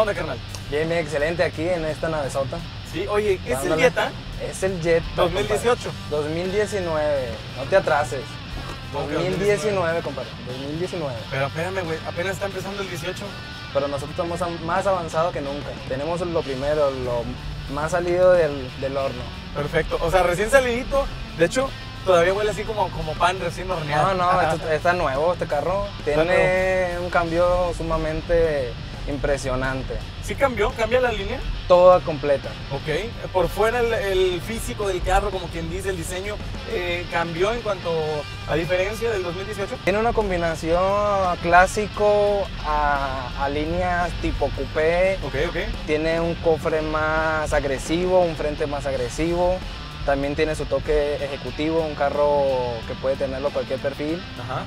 ¿Dónde, carnal? Bien, bien, excelente, aquí en esta navezota. Sí, oye, ¿es el Jetta? Es el Jetta. 2018. 2019, no te atrases. 2019, compadre, 2019. Pero espérame, güey, apenas está empezando el 18. Pero nosotros estamos más avanzados que nunca. Tenemos lo primero, lo más salido del horno. Perfecto, o sea, recién salidito, de hecho, todavía huele así como pan recién horneado. No, no, está nuevo este carro. Tiene un cambio sumamente impresionante. ¿Sí cambió? ¿Cambia la línea? Toda completa. Ok. Por fuera el físico del carro, como quien dice, el diseño, ¿cambió en cuanto a diferencia del 2018? Tiene una combinación clásico a líneas tipo coupé. Ok. Tiene un cofre más agresivo, un frente más agresivo. También tiene su toque ejecutivo, un carro que puede tenerlo cualquier perfil. Ajá.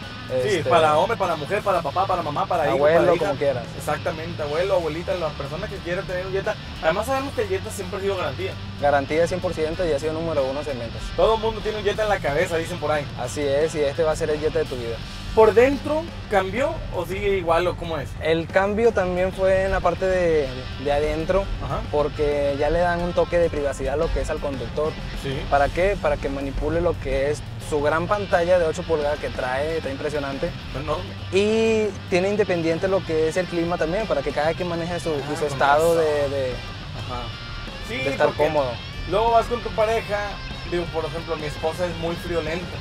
Sí, para hombre, para mujer, para papá, para mamá, para hijo, abuelo, para hija, como quieras. Exactamente, abuelo, abuelita, las personas que quieran tener un Jetta. Además sabemos que el Jetta siempre ha sido garantía. Garantía 100% y ha sido número 1 en ventas. Todo el mundo tiene un Jetta en la cabeza, dicen por ahí. Así es, y este va a ser el Jetta de tu vida. ¿Por dentro cambió o sigue igual o cómo es? El cambio también fue en la parte de adentro. Ajá. Porque ya le dan un toque de privacidad a lo que es al conductor. Sí. ¿Para qué? Para que manipule lo que es su gran pantalla de 8 pulgadas que trae, está impresionante. No. Y tiene independiente lo que es el clima también, para que cada quien maneje su estado de estar cómodo. Luego vas con tu pareja, digo, por ejemplo, mi esposa es muy friolenta.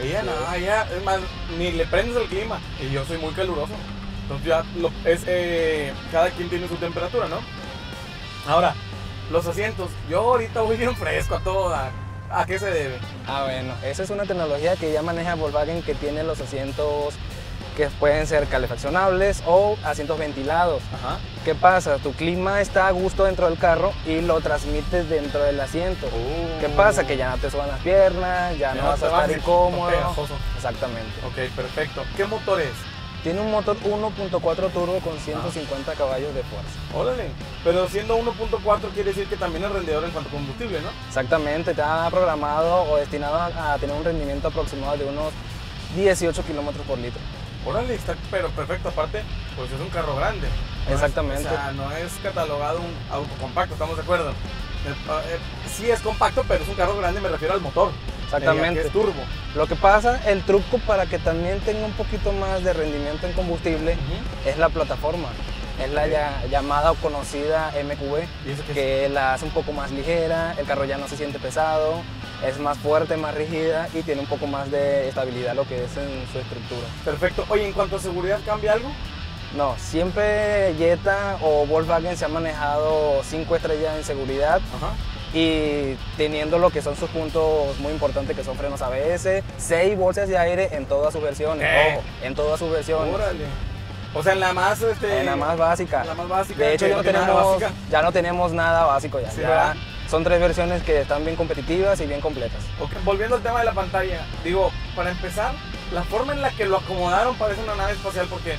Ella sí. No, ella, es más, ni le prendes el clima, y yo soy muy caluroso. Entonces ya cada quien tiene su temperatura, ¿no? Ahora, los asientos, yo ahorita voy bien fresco a toda. ¿A qué se debe? Ah, bueno, esa es una tecnología que ya maneja Volkswagen, que tiene los asientos que pueden ser calefaccionables o asientos ventilados. Ajá. ¿Qué pasa? Tu clima está a gusto dentro del carro y lo transmites dentro del asiento. ¿Qué pasa? Que ya no te suban las piernas, ya no vas a estar incómodo. Pegajoso. Exactamente. Ok, perfecto. ¿Qué motor es? Tiene un motor 1.4 turbo con 150 caballos de fuerza. Órale, pero siendo 1.4 quiere decir que también es rendidor en cuanto a combustible, ¿no? Exactamente, está programado o destinado a tener un rendimiento aproximado de unos 18 kilómetros por litro. Órale, está pero perfecto, aparte, pues es un carro grande. No. Exactamente. O sea, no es catalogado un auto compacto, ¿estamos de acuerdo? Sí es compacto, pero es un carro grande, me refiero al motor. Exactamente. Que es turbo. Lo que pasa, el truco para que también tenga un poquito más de rendimiento en combustible es la plataforma. Es la llamada o conocida MQB, que la hace un poco más ligera, el carro ya no se siente pesado, es más fuerte, más rígida y tiene un poco más de estabilidad lo que es en su estructura. Perfecto. Oye, ¿en cuanto a seguridad cambia algo? No, siempre Jetta o Volkswagen se ha manejado 5 estrellas en seguridad. Ajá. Y teniendo lo que son sus puntos muy importantes, que son frenos ABS, 6 bolsas de aire en todas sus versiones. Ojo, en todas sus versiones. Órale. O sea, en la más básica. La más básica. De hecho, ya no tenemos nada básico ya. Sí, ya son 3 versiones que están bien competitivas y bien completas. Okay. Volviendo al tema de la pantalla, digo, para empezar, la forma en la que lo acomodaron parece una nave espacial porque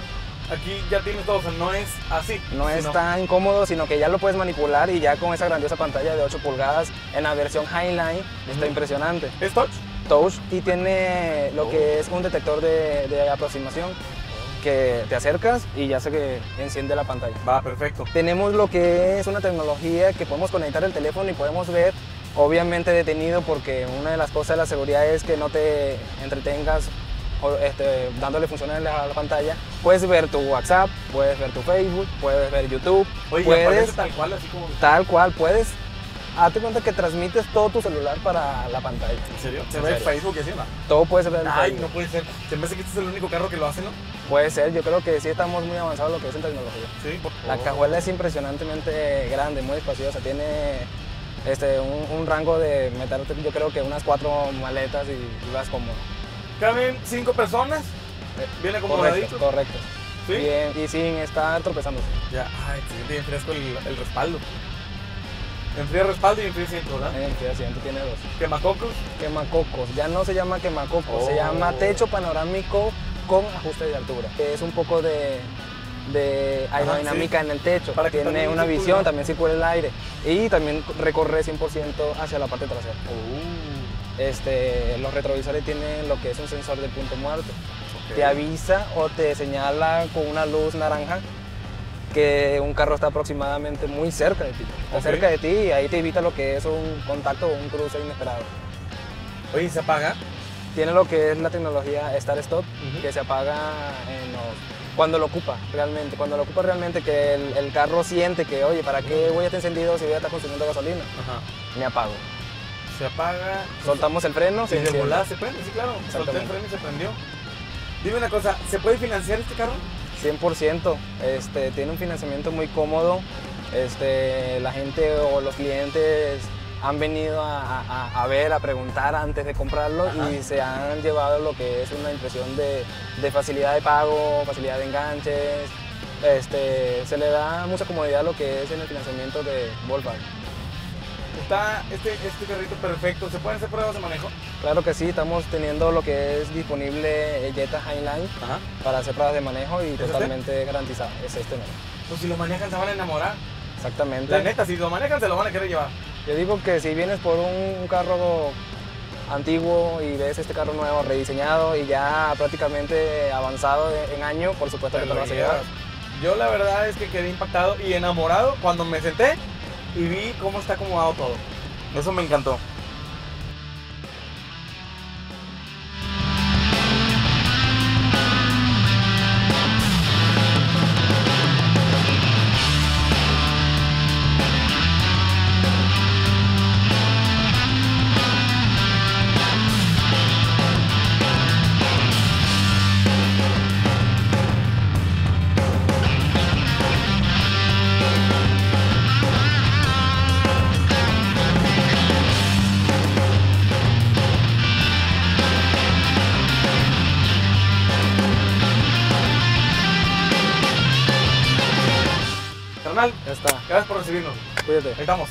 aquí ya tienes todo, o sea, no es así. No es tan incómodo, sino que ya lo puedes manipular y ya con esa grandiosa pantalla de 8 pulgadas en la versión Highline está impresionante. ¿Es touch? Touch y tiene lo que es un detector de aproximación que te acercas y ya se enciende la pantalla. Va, perfecto. Tenemos lo que es una tecnología que podemos conectar el teléfono y podemos ver, obviamente detenido, porque una de las cosas de la seguridad es que no te entretengas dándole funciones a la pantalla. Puedes ver tu WhatsApp, puedes ver tu Facebook, puedes ver YouTube. Oye, puedes tal cual, así como tal cual, puedes hazte cuenta que transmites todo tu celular para la pantalla. ¿En serio? ¿Se ve el Facebook y así, no? Todo puede ser el Facebook. Ay, no puede ser. Se me hace que este es el único carro que lo hace, ¿no? Puede ser, yo creo que sí estamos muy avanzados en lo que es en tecnología. Sí. La cajuela es impresionantemente grande, muy espaciosa, tiene un rango de meter, yo creo que unas 4 maletas y vas cómodo. Caben 5 personas, viene como correcto, correcto. ¿Sí? Bien, y sin estar tropezándose. Ya, excelente, enfriasco el respaldo. Enfría respaldo y enfría asiento, ¿verdad? Enfría asiento, tiene 2. ¿Quemacocos? Quemacocos, ya no se llama quemacocos, se llama techo panorámico con ajuste de altura. Es un poco de aerodinámica en el techo, para que tiene una visión, también circula el aire y también recorre 100% hacia la parte trasera. Los retrovisores tienen lo que es un sensor de punto muerto. Te avisa o te señala con una luz naranja que un carro está aproximadamente muy cerca de ti. Está cerca de ti y ahí te evita lo que es un contacto o un cruce inesperado. Oye, ¿se apaga? Tiene lo que es la tecnología Start-Stop, que se apaga en cuando lo ocupa realmente. Cuando lo ocupa realmente, que el carro siente que, oye, ¿para qué voy a estar encendido si voy a estar consumiendo gasolina? Me apago. Se apaga. Soltamos el freno. Se volada, se prende, sí, claro. Solté el freno y se prendió. Dime una cosa, ¿se puede financiar este carro? 100%. Tiene un financiamiento muy cómodo. La gente o los clientes han venido a ver, a preguntar antes de comprarlo y se han llevado lo que es una impresión de facilidad de pago, facilidad de enganches. Se le da mucha comodidad lo que es en el financiamiento de Volkswagen. Está este carrito perfecto. ¿Se pueden hacer pruebas de manejo? Claro que sí, estamos teniendo lo que es disponible Jetta Highline para hacer pruebas de manejo y totalmente garantizado. Es este nuevo. Pues si lo manejan se van a enamorar. Exactamente. La neta, si lo manejan se lo van a querer llevar. Yo digo que si vienes por un carro antiguo y ves este carro nuevo rediseñado y ya prácticamente avanzado en año, por supuesto que te lo vas a llevar. Yo la verdad es que quedé impactado y enamorado cuando me senté y vi cómo está acomodado todo. Eso me encantó. Ya está. Gracias por recibirnos. Cuídate. Ahí estamos.